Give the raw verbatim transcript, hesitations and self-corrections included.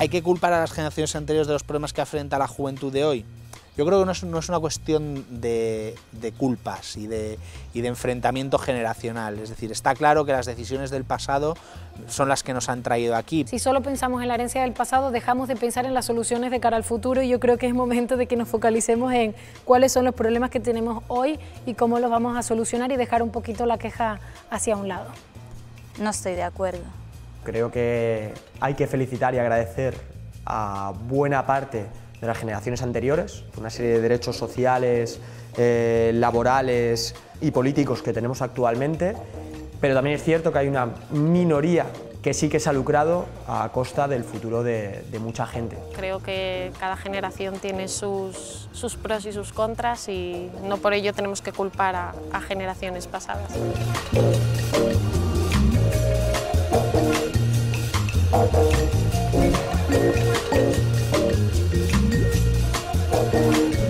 ¿Hay que culpar a las generaciones anteriores de los problemas que afrenta la juventud de hoy? Yo creo que no es, no es una cuestión de, de culpas y de, y de enfrentamiento generacional. Es decir, está claro que las decisiones del pasado son las que nos han traído aquí. Si solo pensamos en la herencia del pasado, dejamos de pensar en las soluciones de cara al futuro, y yo creo que es momento de que nos focalicemos en cuáles son los problemas que tenemos hoy y cómo los vamos a solucionar, y dejar un poquito la queja hacia un lado. No estoy de acuerdo. Creo que hay que felicitar y agradecer a buena parte de las generaciones anteriores, una serie de derechos sociales, eh, laborales y políticos que tenemos actualmente, pero también es cierto que hay una minoría que sí que se ha lucrado a costa del futuro de, de mucha gente. Creo que cada generación tiene sus, sus pros y sus contras, y no por ello tenemos que culpar a, a generaciones pasadas. Thank you.